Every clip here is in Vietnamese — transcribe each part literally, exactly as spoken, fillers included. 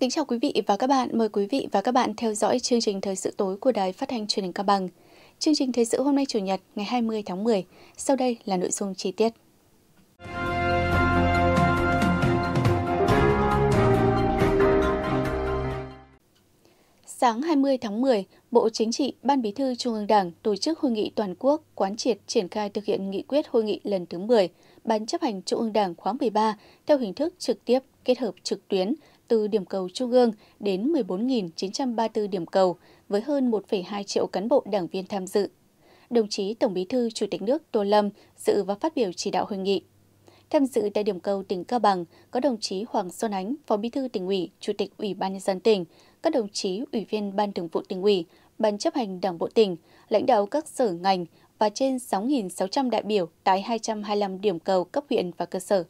Kính chào quý vị và các bạn, mời quý vị và các bạn theo dõi chương trình Thời sự tối của Đài Phát thanh Truyền hình Cao Bằng. Chương trình Thời sự hôm nay Chủ nhật ngày hai mươi tháng mười, sau đây là nội dung chi tiết. Sáng hai mươi tháng mười, Bộ Chính trị, Ban Bí thư Trung ương Đảng tổ chức hội nghị toàn quốc quán triệt triển khai thực hiện nghị quyết hội nghị lần thứ mười, Ban chấp hành Trung ương Đảng khóa mười ba theo hình thức trực tiếp kết hợp trực tuyến từ điểm cầu Trung ương đến mười bốn nghìn chín trăm ba mươi tư điểm cầu với hơn một phẩy hai triệu cán bộ đảng viên tham dự. Đồng chí Tổng Bí thư Chủ tịch nước Tô Lâm dự và phát biểu chỉ đạo hội nghị. Tham dự tại điểm cầu tỉnh Cao Bằng có đồng chí Hoàng Xuân Ánh, Phó Bí thư Tỉnh ủy, Chủ tịch Ủy ban nhân dân tỉnh, các đồng chí Ủy viên Ban Thường vụ Tỉnh ủy, Ban chấp hành Đảng bộ tỉnh, lãnh đạo các sở ngành và trên sáu nghìn sáu trăm đại biểu tại hai trăm hai mươi lăm điểm cầu cấp huyện và cơ sở.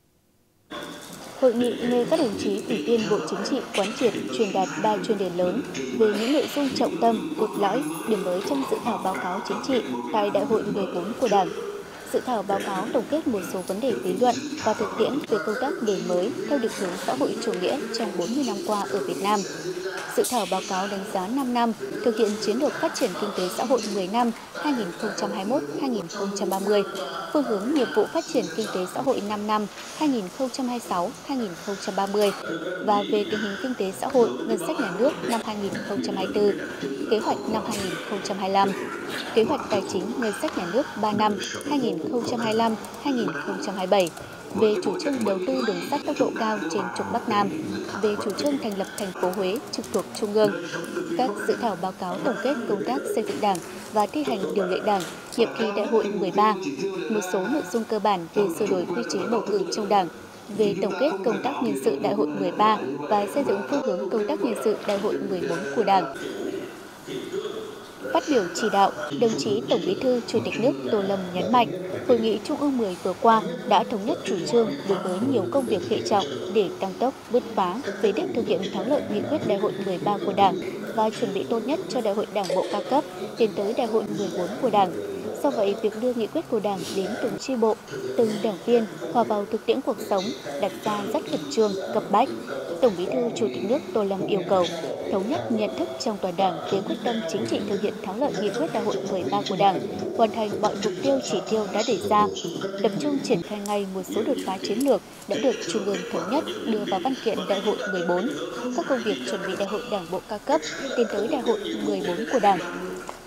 Hội nghị nghe các đồng chí Ủy viên Bộ Chính trị quán triệt truyền đạt ba chuyên đề lớn về những nội dung trọng tâm, cốt lõi, điểm mới trong dự thảo báo cáo chính trị tại Đại hội mười bốn của Đảng. Dự thảo báo cáo tổng kết một số vấn đề lý luận và thực tiễn về công tác đổi mới theo định hướng xã hội chủ nghĩa trong bốn mươi năm qua ở Việt Nam. Dự thảo báo cáo đánh giá năm năm thực hiện chiến lược phát triển kinh tế xã hội mười năm hai nghìn không trăm hai mươi mốt đến hai nghìn không trăm ba mươi, phương hướng nhiệm vụ phát triển kinh tế xã hội năm năm hai nghìn không trăm hai mươi sáu đến hai nghìn không trăm ba mươi và về tình hình kinh tế xã hội ngân sách nhà nước năm hai nghìn không trăm hai mươi tư, kế hoạch năm hai nghìn không trăm hai mươi lăm, kế hoạch tài chính ngân sách nhà nước ba năm hai nghìn không trăm hai mươi lăm đến hai nghìn không trăm hai mươi bảy, về chủ trương đầu tư đường sắt tốc độ cao trên trục Bắc Nam, về chủ trương thành lập thành phố Huế trực thuộc Trung ương. Các dự thảo báo cáo tổng kết công tác xây dựng Đảng và thi hành điều lệ Đảng nhiệm kỳ Đại hội mười ba, một số nội dung cơ bản về sửa đổi quy chế bầu cử trong Đảng, về tổng kết công tác nhân sự Đại hội mười ba và xây dựng phương hướng công tác nhân sự Đại hội mười bốn của Đảng. Phát biểu chỉ đạo, đồng chí Tổng Bí thư Chủ tịch nước Tô Lâm nhấn mạnh, Hội nghị Trung ương mười vừa qua đã thống nhất chủ trương đối với nhiều công việc hệ trọng để tăng tốc, bứt phá về đích thực hiện thắng lợi nghị quyết Đại hội mười ba của Đảng và chuẩn bị tốt nhất cho Đại hội Đảng bộ các cấp tiến tới Đại hội mười bốn của Đảng. Do vậy, việc đưa nghị quyết của Đảng đến từng chi bộ, từng đảng viên hòa vào thực tiễn cuộc sống đặt ra rất khẩn trương, cấp bách. Tổng Bí thư Chủ tịch nước Tô Lâm yêu cầu thống nhất nhận thức trong toàn Đảng về quyết tâm chính trị thực hiện thắng lợi nghị quyết Đại hội mười ba của Đảng, hoàn thành mọi mục tiêu chỉ tiêu đã đề ra, tập trung triển khai ngay một số đột phá chiến lược đã được Trung ương thống nhất đưa vào văn kiện Đại hội mười bốn, các công việc chuẩn bị Đại hội Đảng bộ các cấp tiến tới Đại hội mười bốn của Đảng.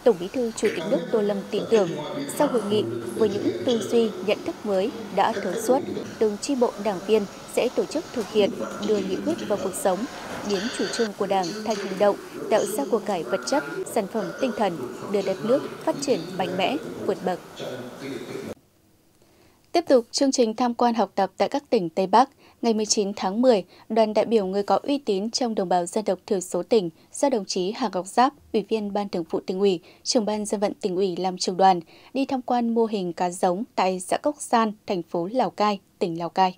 Tổng Bí thư Chủ tịch nước Tô Lâm tin tưởng, sau hội nghị, với những tư duy, nhận thức mới đã thấu suốt, từng chi bộ đảng viên sẽ tổ chức thực hiện, đưa nghị quyết vào cuộc sống, biến chủ trương của Đảng thành hành động, tạo ra của cải vật chất, sản phẩm tinh thần, đưa đất nước phát triển mạnh mẽ, vượt bậc. Tiếp tục chương trình tham quan học tập tại các tỉnh Tây Bắc, ngày mười chín tháng mười, đoàn đại biểu người có uy tín trong đồng bào dân tộc thiểu số tỉnh do đồng chí Hà Ngọc Giáp, Ủy viên Ban Thường vụ Tỉnh ủy, Trưởng ban Dân vận Tỉnh ủy làm trưởng đoàn, đi tham quan mô hình cá giống tại xã Cốc San, thành phố Lào Cai, tỉnh Lào Cai.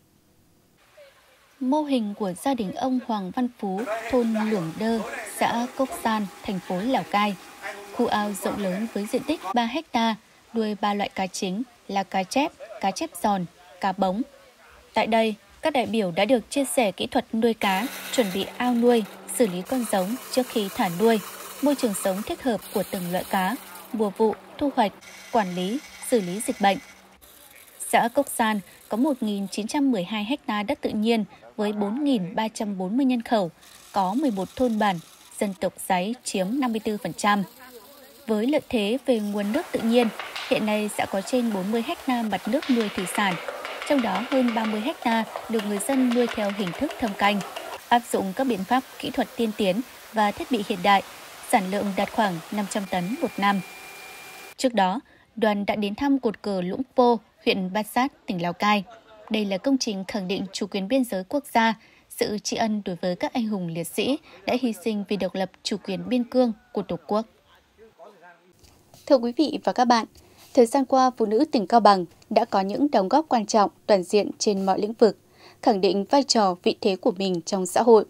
Mô hình của gia đình ông Hoàng Văn Phú, thôn Lũng Đơ, xã Cốc San, thành phố Lào Cai. Khu ao rộng lớn với diện tích ba héc ta, nuôi ba loại cá chính là cá chép, cá chép giòn, cá bống. Tại đây, các đại biểu đã được chia sẻ kỹ thuật nuôi cá, chuẩn bị ao nuôi, xử lý con giống trước khi thả nuôi, môi trường sống thích hợp của từng loại cá, mùa vụ, thu hoạch, quản lý, xử lý dịch bệnh. Xã Cốc San có một nghìn chín trăm mười hai ha đất tự nhiên với bốn nghìn ba trăm bốn mươi nhân khẩu, có mười một thôn bản, dân tộc Dáy chiếm năm mươi tư phần trăm. Với lợi thế về nguồn nước tự nhiên, hiện nay xã có trên bốn mươi ha mặt nước nuôi thủy sản, trong đó hơn ba mươi ha được người dân nuôi theo hình thức thâm canh. Áp dụng các biện pháp kỹ thuật tiên tiến và thiết bị hiện đại, sản lượng đạt khoảng năm trăm tấn một năm. Trước đó, đoàn đã đến thăm cột cờ Lũng Po, huyện Bát Sát, tỉnh Lào Cai. Đây là công trình khẳng định chủ quyền biên giới quốc gia, sự tri ân đối với các anh hùng liệt sĩ đã hy sinh vì độc lập chủ quyền biên cương của Tổ quốc. Thưa quý vị và các bạn, thời gian qua, phụ nữ tỉnh Cao Bằng đã có những đóng góp quan trọng toàn diện trên mọi lĩnh vực, khẳng định vai trò vị thế của mình trong xã hội.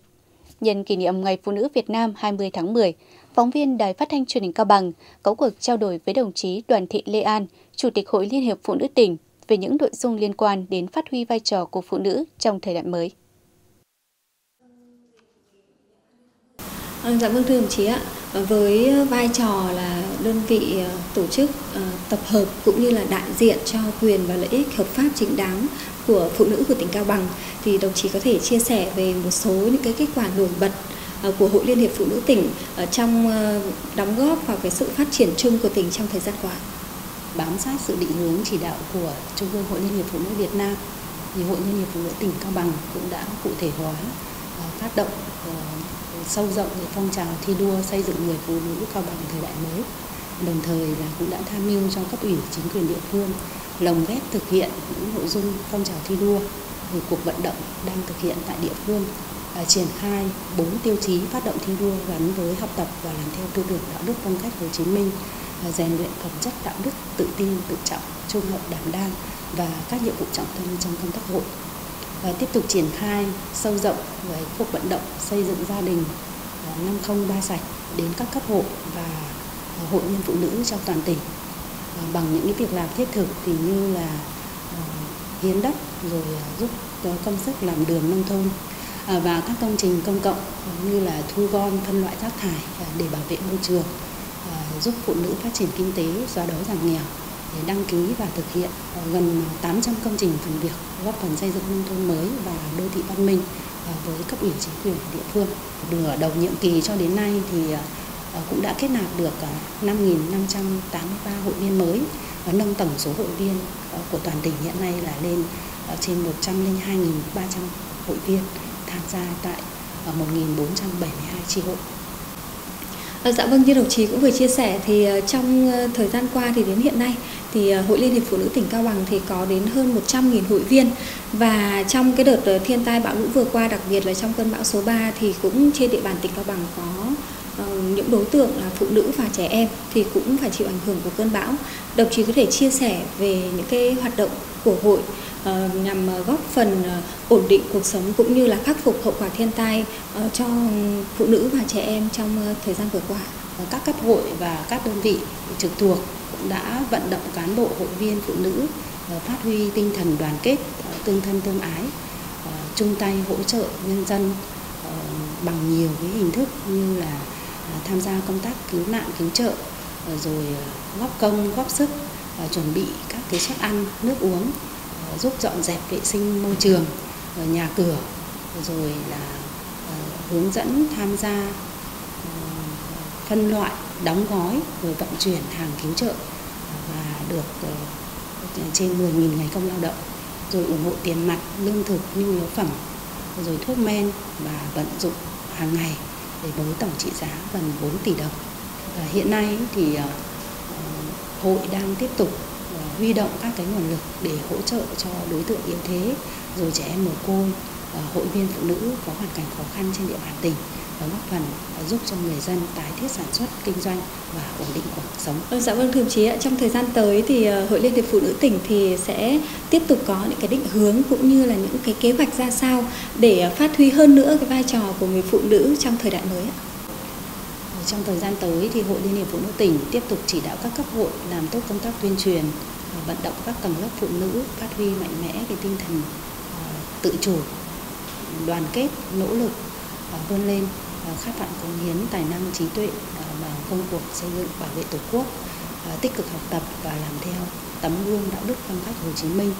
Nhân kỷ niệm Ngày Phụ nữ Việt Nam hai mươi tháng mười, phóng viên Đài Phát thanh Truyền hình Cao Bằng có cuộc trao đổi với đồng chí Đoàn Thị Lê An, Chủ tịch Hội Liên hiệp Phụ nữ tỉnh về những nội dung liên quan đến phát huy vai trò của phụ nữ trong thời đại mới. À, dạ vâng thưa đồng chí ạ, với vai trò là đơn vị tổ chức tập hợp cũng như là đại diện cho quyền và lợi ích hợp pháp chính đáng của phụ nữ của tỉnh Cao Bằng, thì đồng chí có thể chia sẻ về một số những cái kết quả nổi bật của Hội Liên hiệp Phụ nữ tỉnh trong đóng góp vào cái sự phát triển chung của tỉnh trong thời gian qua? Bám sát sự định hướng chỉ đạo của Trung ương Hội Liên hiệp Phụ nữ Việt Nam, thì Hội Liên hiệp Phụ nữ tỉnh Cao Bằng cũng đã cụ thể hóa phát động sâu rộng về phong trào thi đua xây dựng người phụ nữ Cao Bằng thời đại mới, đồng thời là cũng đã tham mưu cho cấp ủy chính quyền địa phương lồng ghép thực hiện những nội dung phong trào thi đua về cuộc vận động đang thực hiện tại địa phương, triển khai bốn tiêu chí phát động thi đua gắn với học tập và làm theo tư tưởng đạo đức phong cách Hồ Chí Minh, rèn luyện phẩm chất đạo đức tự tin, tự trọng, trung hậu, đảm đang và các nhiệm vụ trọng tâm trong công tác hội. Và tiếp tục triển khai sâu rộng với cuộc vận động xây dựng gia đình năm không ba sạch đến các cấp hội và hội viên phụ nữ trong toàn tỉnh bằng những cái việc làm thiết thực, thì như là hiến đất rồi giúp công sức làm đường nông thôn và các công trình công cộng, như là thu gom phân loại rác thải để bảo vệ môi trường, giúp phụ nữ phát triển kinh tế, xóa đói giảm nghèo. Để đăng ký và thực hiện gần tám trăm công trình phần việc góp phần xây dựng nông thôn mới và đô thị văn minh với cấp ủy chính quyền địa phương. Nửa đầu nhiệm kỳ cho đến nay thì cũng đã kết nạp được năm nghìn năm trăm tám mươi ba hội viên mới và nâng tổng số hội viên của toàn tỉnh hiện nay là lên trên một trăm linh hai nghìn ba trăm hội viên tham gia tại một nghìn bốn trăm bảy mươi hai chi hội. Dạ vâng, như đồng chí cũng vừa chia sẻ thì trong thời gian qua thì đến hiện nay thì Hội Liên hiệp Phụ nữ tỉnh Cao Bằng thì có đến hơn một trăm nghìn hội viên, và trong cái đợt thiên tai bão lũ vừa qua, đặc biệt là trong cơn bão số ba, thì cũng trên địa bàn tỉnh Cao Bằng có những đối tượng là phụ nữ và trẻ em thì cũng phải chịu ảnh hưởng của cơn bão. Đồng chí có thể chia sẻ về những cái hoạt động của hội nhằm góp phần ổn định cuộc sống cũng như là khắc phục hậu quả thiên tai cho phụ nữ và trẻ em trong thời gian vừa qua? Các cấp hội và các đơn vị trực thuộc cũng đã vận động cán bộ hội viên phụ nữ phát huy tinh thần đoàn kết, tương thân tương ái, chung tay hỗ trợ nhân dân bằng nhiều cái hình thức như là tham gia công tác cứu nạn cứu trợ, rồi góp công góp sức chuẩn bị các cái suất ăn nước uống, giúp dọn dẹp vệ sinh môi trường, nhà cửa, rồi là hướng dẫn tham gia phân loại, đóng gói, rồi vận chuyển hàng cứu trợ và được trên mười nghìn ngày công lao động, rồi ủng hộ tiền mặt, lương thực, nhu yếu phẩm, rồi thuốc men và vận dụng hàng ngày để với tổng trị giá gần bốn tỷ đồng. Và hiện nay thì hội đang tiếp tục huy động các cái nguồn lực để hỗ trợ cho đối tượng yếu thế, rồi trẻ em mồ côi, hội viên phụ nữ có hoàn cảnh khó khăn trên địa bàn tỉnh, và góp phần giúp cho người dân tái thiết sản xuất kinh doanh và ổn định cuộc sống. Ừ, dạ vâng thưa đồng chí ạ, trong thời gian tới thì Hội Liên hiệp Phụ nữ tỉnh thì sẽ tiếp tục có những cái định hướng cũng như là những cái kế hoạch ra sao để phát huy hơn nữa cái vai trò của người phụ nữ trong thời đại mới ạ? Trong thời gian tới thì Hội Liên hiệp Phụ nữ tỉnh tiếp tục chỉ đạo các cấp hội làm tốt công tác tuyên truyền, vận động các tầng lớp phụ nữ phát huy mạnh mẽ cái tinh thần tự chủ, đoàn kết, nỗ lực vươn lên, khát vọng cống hiến tài năng trí tuệ vào công cuộc xây dựng bảo vệ Tổ quốc, tích cực học tập và làm theo tấm gương đạo đức phong cách Hồ Chí Minh,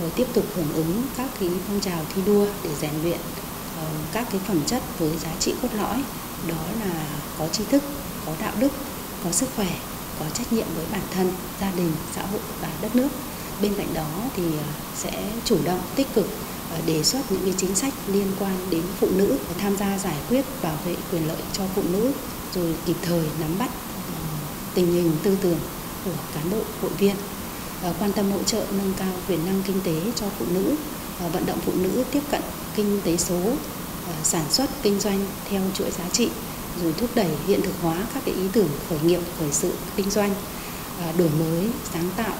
rồi tiếp tục hưởng ứng các cái phong trào thi đua để rèn luyện các cái phẩm chất với giá trị cốt lõi, đó là có tri thức, có đạo đức, có sức khỏe, có trách nhiệm với bản thân, gia đình, xã hội và đất nước. Bên cạnh đó thì sẽ chủ động, tích cực đề xuất những cái chính sách liên quan đến phụ nữ, tham gia giải quyết bảo vệ quyền lợi cho phụ nữ, rồi kịp thời nắm bắt tình hình tư tưởng của cán bộ hội viên, quan tâm hỗ trợ nâng cao quyền năng kinh tế cho phụ nữ, vận động phụ nữ tiếp cận kinh tế số, sản xuất kinh doanh theo chuỗi giá trị, rồi thúc đẩy hiện thực hóa các cái ý tưởng khởi nghiệp, khởi sự, kinh doanh, đổi mới, sáng tạo,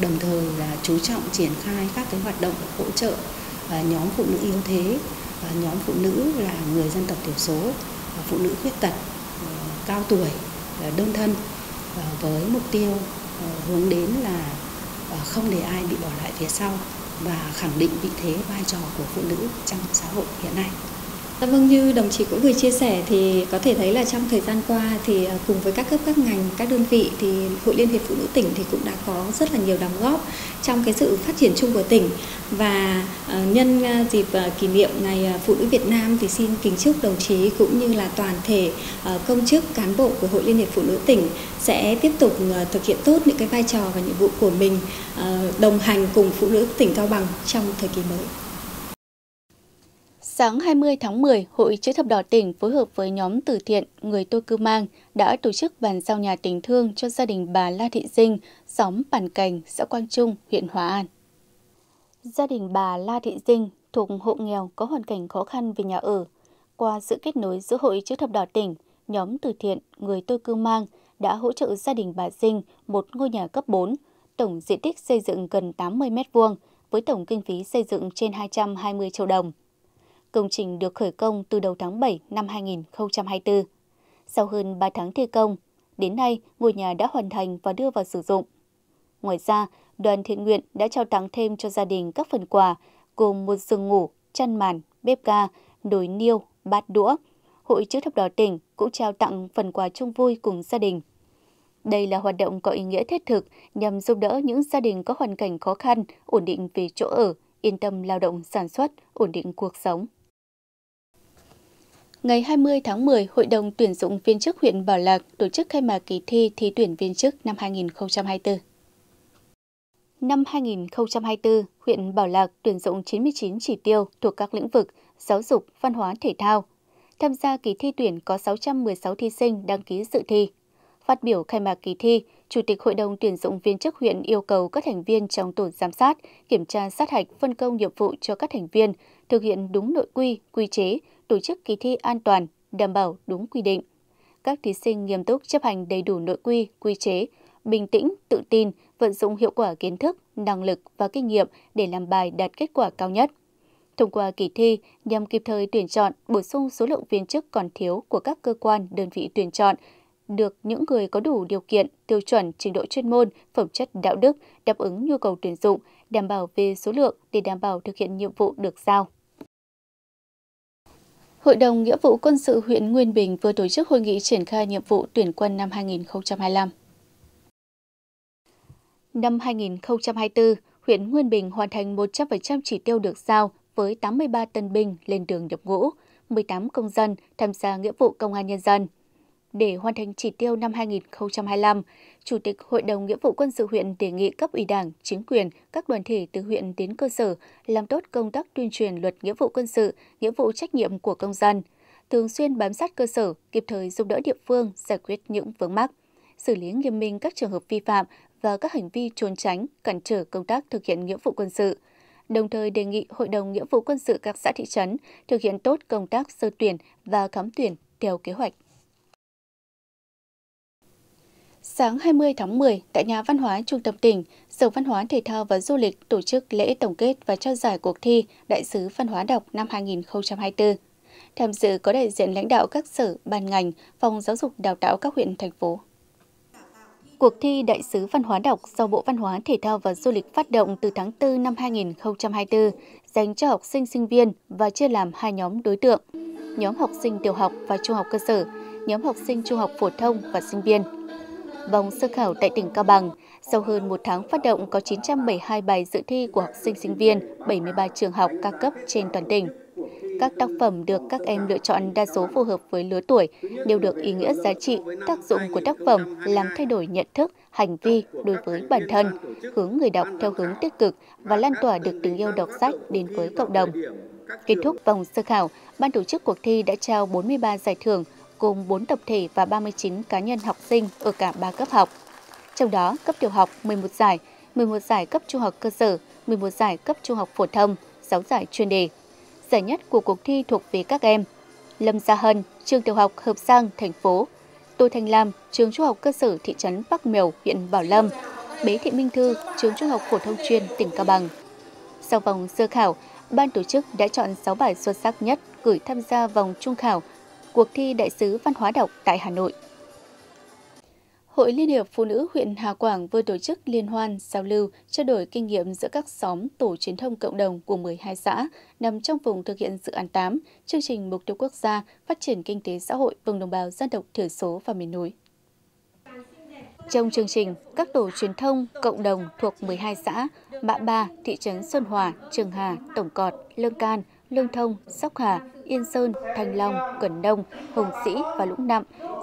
đồng thời là chú trọng triển khai các cái hoạt động hỗ trợ nhóm phụ nữ yếu thế, nhóm phụ nữ là người dân tộc thiểu số, phụ nữ khuyết tật, cao tuổi, đơn thân, với mục tiêu hướng đến là không để ai bị bỏ lại phía sau và khẳng định vị thế vai trò của phụ nữ trong xã hội hiện nay. Dạ vâng, như đồng chí cũng vừa chia sẻ thì có thể thấy là trong thời gian qua thì cùng với các cấp các ngành, các đơn vị thì Hội Liên hiệp Phụ nữ tỉnh thì cũng đã có rất là nhiều đóng góp trong cái sự phát triển chung của tỉnh. Và nhân dịp kỷ niệm Ngày Phụ nữ Việt Nam thì xin kính chúc đồng chí cũng như là toàn thể công chức, cán bộ của Hội Liên hiệp Phụ nữ tỉnh sẽ tiếp tục thực hiện tốt những cái vai trò và nhiệm vụ của mình, đồng hành cùng phụ nữ tỉnh Cao Bằng trong thời kỳ mới. Sáng hai mươi tháng mười, Hội Chữ Thập Đỏ tỉnh phối hợp với nhóm từ thiện Người Tôi Cư Mang đã tổ chức bàn giao nhà tình thương cho gia đình bà La Thị Dinh, xóm Bản Cành, xã Quang Trung, huyện Hòa An. Gia đình bà La Thị Dinh thuộc hộ nghèo có hoàn cảnh khó khăn về nhà ở. Qua sự kết nối giữa Hội Chữ Thập Đỏ tỉnh, nhóm từ thiện Người Tôi Cư Mang đã hỗ trợ gia đình bà Dinh một ngôi nhà cấp bốn, tổng diện tích xây dựng gần tám mươi mét vuông với tổng kinh phí xây dựng trên hai trăm hai mươi triệu đồng. Công trình được khởi công từ đầu tháng bảy năm hai nghìn không trăm hai mươi tư. Sau hơn ba tháng thi công, đến nay ngôi nhà đã hoàn thành và đưa vào sử dụng. Ngoài ra, đoàn thiện nguyện đã trao tặng thêm cho gia đình các phần quà gồm một giường ngủ, chăn màn, bếp ga, nồi niêu, bát đũa. Hội Chữ Thập Đỏ tỉnh cũng trao tặng phần quà chung vui cùng gia đình. Đây là hoạt động có ý nghĩa thiết thực nhằm giúp đỡ những gia đình có hoàn cảnh khó khăn, ổn định về chỗ ở, yên tâm lao động sản xuất, ổn định cuộc sống. Ngày hai mươi tháng mười, Hội đồng tuyển dụng viên chức huyện Bảo Lạc tổ chức khai mạc kỳ thi thi tuyển viên chức năm hai nghìn không trăm hai mươi tư. Năm hai nghìn không trăm hai mươi tư, huyện Bảo Lạc tuyển dụng chín mươi chín chỉ tiêu thuộc các lĩnh vực giáo dục, văn hóa, thể thao. Tham gia kỳ thi tuyển có sáu trăm mười sáu thí sinh đăng ký dự thi. Phát biểu khai mạc kỳ thi, Chủ tịch Hội đồng tuyển dụng viên chức huyện yêu cầu các thành viên trong tổ giám sát, kiểm tra sát hạch, phân công nhiệm vụ cho các thành viên, thực hiện đúng nội quy, quy chế, tổ chức kỳ thi an toàn, đảm bảo đúng quy định. Các thí sinh nghiêm túc chấp hành đầy đủ nội quy, quy chế, bình tĩnh, tự tin, vận dụng hiệu quả kiến thức, năng lực và kinh nghiệm để làm bài đạt kết quả cao nhất. Thông qua kỳ thi nhằm kịp thời tuyển chọn, bổ sung số lượng viên chức còn thiếu của các cơ quan, đơn vị tuyển chọn, được những người có đủ điều kiện, tiêu chuẩn, trình độ chuyên môn, phẩm chất đạo đức, đáp ứng nhu cầu tuyển dụng, đảm bảo về số lượng để đảm bảo thực hiện nhiệm vụ được giao. Hội đồng Nghĩa vụ Quân sự huyện Nguyên Bình vừa tổ chức hội nghị triển khai nhiệm vụ tuyển quân năm hai nghìn không trăm hai mươi lăm. Năm hai nghìn không trăm hai mươi tư, huyện Nguyên Bình hoàn thành một trăm phần trăm chỉ tiêu được giao với tám mươi ba tân binh lên đường nhập ngũ, mười tám công dân tham gia nghĩa vụ công an nhân dân. Để hoàn thành chỉ tiêu năm hai nghìn không trăm hai mươi lăm, Chủ tịch Hội đồng Nghĩa vụ Quân sự huyện đề nghị cấp ủy Đảng, chính quyền, các đoàn thể từ huyện đến cơ sở làm tốt công tác tuyên truyền luật nghĩa vụ quân sự, nghĩa vụ trách nhiệm của công dân, thường xuyên bám sát cơ sở, kịp thời giúp đỡ địa phương giải quyết những vướng mắc, xử lý nghiêm minh các trường hợp vi phạm và các hành vi trốn tránh, cản trở công tác thực hiện nghĩa vụ quân sự. Đồng thời đề nghị Hội đồng Nghĩa vụ Quân sự các xã thị trấn thực hiện tốt công tác sơ tuyển và khám tuyển theo kế hoạch. Sáng hai mươi tháng mười, tại Nhà Văn hóa Trung tâm tỉnh, Sở Văn hóa Thể thao và Du lịch tổ chức lễ tổng kết và trao giải cuộc thi Đại sứ Văn hóa đọc năm hai nghìn không trăm hai mươi tư. Tham dự có đại diện lãnh đạo các sở, ban ngành, phòng giáo dục đào tạo các huyện, thành phố. Cuộc thi Đại sứ Văn hóa đọc do Bộ Văn hóa Thể thao và Du lịch phát động từ tháng tư năm hai nghìn không trăm hai mươi tư, dành cho học sinh sinh viên và chia làm hai nhóm đối tượng, nhóm học sinh tiểu học và trung học cơ sở, nhóm học sinh trung học phổ thông và sinh viên. Vòng sơ khảo tại tỉnh Cao Bằng, sau hơn một tháng phát động có chín trăm bảy mươi hai bài dự thi của học sinh sinh viên, bảy mươi ba trường học các cấp trên toàn tỉnh. Các tác phẩm được các em lựa chọn đa số phù hợp với lứa tuổi, đều được ý nghĩa giá trị, tác dụng của tác phẩm làm thay đổi nhận thức, hành vi đối với bản thân, hướng người đọc theo hướng tích cực và lan tỏa được tình yêu đọc sách đến với cộng đồng. Kết thúc vòng sơ khảo, ban tổ chức cuộc thi đã trao bốn mươi ba giải thưởng, gồm bốn tập thể và ba mươi chín cá nhân học sinh ở cả ba cấp học. Trong đó, cấp tiểu học mười một giải, mười một giải cấp trung học cơ sở, mười một giải cấp trung học phổ thông, sáu giải chuyên đề. Giải nhất của cuộc thi thuộc về các em Lâm Gia Hân, trường tiểu học Hợp Giang, thành phố; Tô Thanh Lam, trường trung học cơ sở thị trấn Bắc Mèo, huyện Bảo Lâm; Bế Thị Minh Thư, trường trung học phổ thông chuyên tỉnh Cao Bằng. Sau vòng sơ khảo, ban tổ chức đã chọn sáu bài xuất sắc nhất gửi tham gia vòng trung khảo cuộc thi Đại sứ Văn hóa đọc tại Hà Nội. Hội Liên hiệp Phụ nữ huyện Hà Quảng vừa tổ chức liên hoan giao lưu trao đổi kinh nghiệm giữa các xóm tổ truyền thông cộng đồng của mười hai xã nằm trong vùng thực hiện dự án tám, chương trình mục tiêu quốc gia phát triển kinh tế xã hội vùng đồng bào dân tộc thiểu số và miền núi. Trong chương trình, các tổ truyền thông cộng đồng thuộc mười hai xã Mạ Ba, thị trấn Xuân Hòa, Trường Hà, Tổng Cọt, Lương Can, Lương Thông, Sóc Hà, Yên Sơn, Thanh Long, Cần Đông, Hồng Sĩ và Lũng Nặng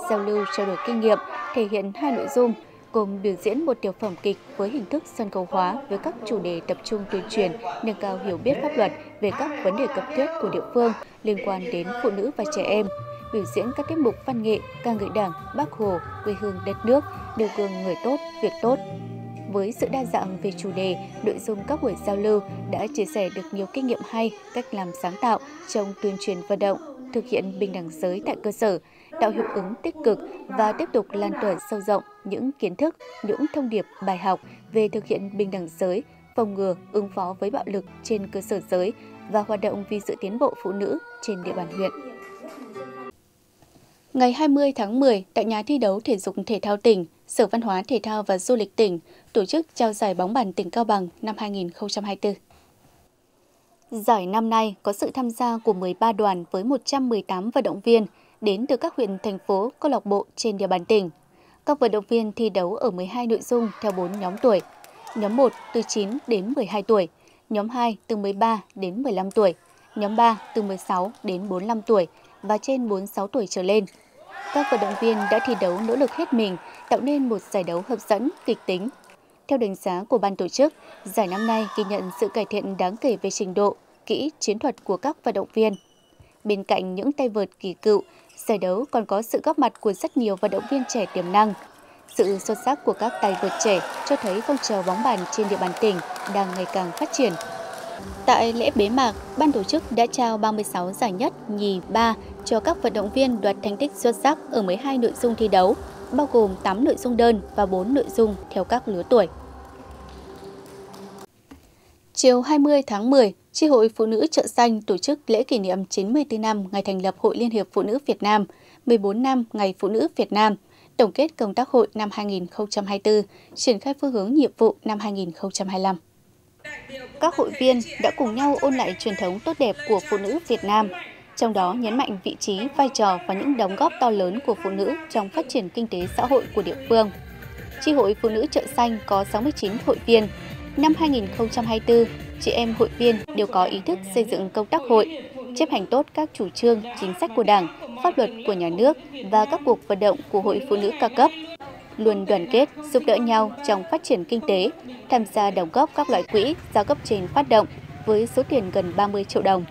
giao lưu trao đổi kinh nghiệm, thể hiện hai nội dung gồm biểu diễn một tiểu phẩm kịch với hình thức sân khấu hóa với các chủ đề tập trung tuyên truyền, nâng cao hiểu biết pháp luật về các vấn đề cấp thiết của địa phương liên quan đến phụ nữ và trẻ em, biểu diễn các tiết mục văn nghệ ca ngợi Đảng, Bác Hồ, quê hương đất nước, nêu gương người tốt, việc tốt. Với sự đa dạng về chủ đề, nội dung các buổi giao lưu đã chia sẻ được nhiều kinh nghiệm hay, cách làm sáng tạo trong tuyên truyền vận động, thực hiện bình đẳng giới tại cơ sở, tạo hiệu ứng tích cực và tiếp tục lan tỏa sâu rộng những kiến thức, những thông điệp bài học về thực hiện bình đẳng giới, phòng ngừa, ứng phó với bạo lực trên cơ sở giới và hoạt động vì sự tiến bộ phụ nữ trên địa bàn huyện. Ngày hai mươi tháng mười, tại nhà thi đấu thể dục thể thao tỉnh, Sở Văn hóa Thể thao và Du lịch tỉnh tổ chức trao giải bóng bàn tỉnh Cao Bằng năm hai nghìn không trăm hai mươi tư. Giải năm nay có sự tham gia của mười ba đoàn với một trăm mười tám vận động viên đến từ các huyện, thành phố, câu lạc bộ trên địa bàn tỉnh. Các vận động viên thi đấu ở mười hai nội dung theo bốn nhóm tuổi. Nhóm một từ chín đến mười hai tuổi, nhóm hai từ mười ba đến mười lăm tuổi, nhóm ba từ mười sáu đến bốn mươi lăm tuổi và trên bốn mươi sáu tuổi trở lên. Các vận động viên đã thi đấu nỗ lực hết mình, tạo nên một giải đấu hấp dẫn, kịch tính. Theo đánh giá của ban tổ chức, giải năm nay ghi nhận sự cải thiện đáng kể về trình độ, kỹ, chiến thuật của các vận động viên. Bên cạnh những tay vợt kỳ cựu, giải đấu còn có sự góp mặt của rất nhiều vận động viên trẻ tiềm năng. Sự xuất sắc của các tay vợt trẻ cho thấy phong trào bóng bàn trên địa bàn tỉnh đang ngày càng phát triển. Tại lễ bế mạc, ban tổ chức đã trao ba mươi sáu giải nhất, nhì, ba cho các vận động viên đoạt thành tích xuất sắc ở mười hai nội dung thi đấu, bao gồm tám nội dung đơn và bốn nội dung theo các lứa tuổi. Chiều hai mươi tháng mười, Chi hội Phụ nữ Chợ Xanh tổ chức lễ kỷ niệm chín mươi tư năm ngày thành lập Hội Liên hiệp Phụ nữ Việt Nam, mười bốn năm Ngày Phụ nữ Việt Nam, tổng kết công tác hội năm hai nghìn không trăm hai mươi tư, triển khai phương hướng nhiệm vụ năm hai nghìn không trăm hai mươi lăm. Các hội viên đã cùng nhau ôn lại truyền thống tốt đẹp của phụ nữ Việt Nam, trong đó nhấn mạnh vị trí, vai trò và những đóng góp to lớn của phụ nữ trong phát triển kinh tế xã hội của địa phương. Chi hội Phụ nữ Chợ Xanh có sáu mươi chín hội viên. Năm hai nghìn không trăm hai mươi tư, chị em hội viên đều có ý thức xây dựng công tác hội, chấp hành tốt các chủ trương, chính sách của Đảng, pháp luật của nhà nước và các cuộc vận động của hội phụ nữ các cấp, luôn đoàn kết, giúp đỡ nhau trong phát triển kinh tế, tham gia đóng góp các loại quỹ do cấp trên phát động với số tiền gần ba mươi triệu đồng.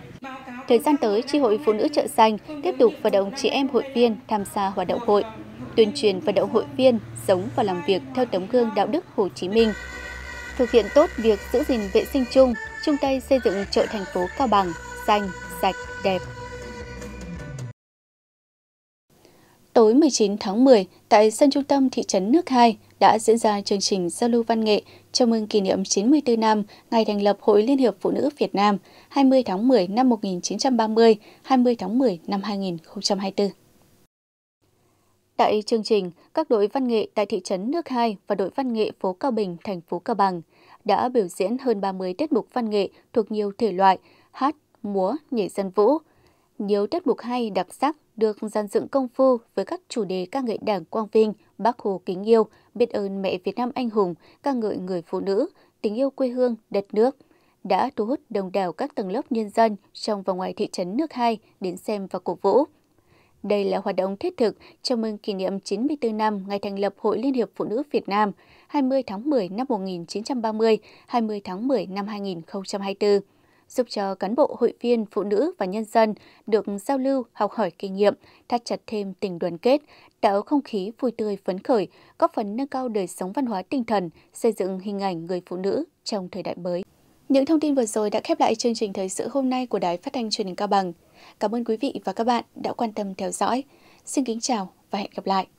Thời gian tới, Chi hội Phụ nữ Chợ Xanh tiếp tục vận động chị em hội viên tham gia hoạt động hội, tuyên truyền vận động hội viên sống và làm việc theo tấm gương đạo đức Hồ Chí Minh, thực hiện tốt việc giữ gìn vệ sinh chung, chung tay xây dựng chợ thành phố Cao Bằng xanh, sạch, đẹp. Tối mười chín tháng mười, tại sân trung tâm thị trấn Nước Hai đã diễn ra chương trình giao lưu văn nghệ chào mừng kỷ niệm chín mươi tư năm ngày thành lập Hội Liên hiệp Phụ nữ Việt Nam hai mươi tháng mười năm một nghìn chín trăm ba mươi, hai mươi tháng mười năm hai nghìn không trăm hai mươi tư. Tại chương trình, các đội văn nghệ tại thị trấn Nước Hai và đội văn nghệ phố Cao Bình, thành phố Cao Bằng đã biểu diễn hơn ba mươi tiết mục văn nghệ thuộc nhiều thể loại, hát, múa, nhảy dân vũ. Nhiều tiết mục hay đặc sắc được dàn dựng công phu với các chủ đề ca ngợi Đảng quang vinh, Bác Hồ kính yêu, biết ơn mẹ Việt Nam anh hùng, ca ngợi người phụ nữ, tình yêu quê hương, đất nước, đã thu hút đông đảo các tầng lớp nhân dân trong và ngoài thị trấn Nước Hai đến xem và cổ vũ. Đây là hoạt động thiết thực chào mừng kỷ niệm chín mươi tư năm ngày thành lập Hội Liên hiệp Phụ nữ Việt Nam hai mươi tháng mười năm một nghìn chín trăm ba mươi, hai mươi tháng mười năm hai nghìn không trăm hai mươi tư, giúp cho cán bộ, hội viên, phụ nữ và nhân dân được giao lưu, học hỏi kinh nghiệm, thắt chặt thêm tình đoàn kết, tạo không khí vui tươi phấn khởi, góp phần nâng cao đời sống văn hóa tinh thần, xây dựng hình ảnh người phụ nữ trong thời đại mới. Những thông tin vừa rồi đã khép lại chương trình thời sự hôm nay của Đài Phát thanh Truyền hình Cao Bằng. Cảm ơn quý vị và các bạn đã quan tâm theo dõi. Xin kính chào và hẹn gặp lại.